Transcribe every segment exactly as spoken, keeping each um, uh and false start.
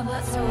I I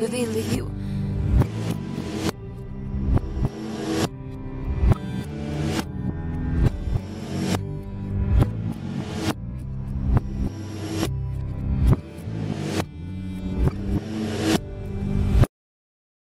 will be you.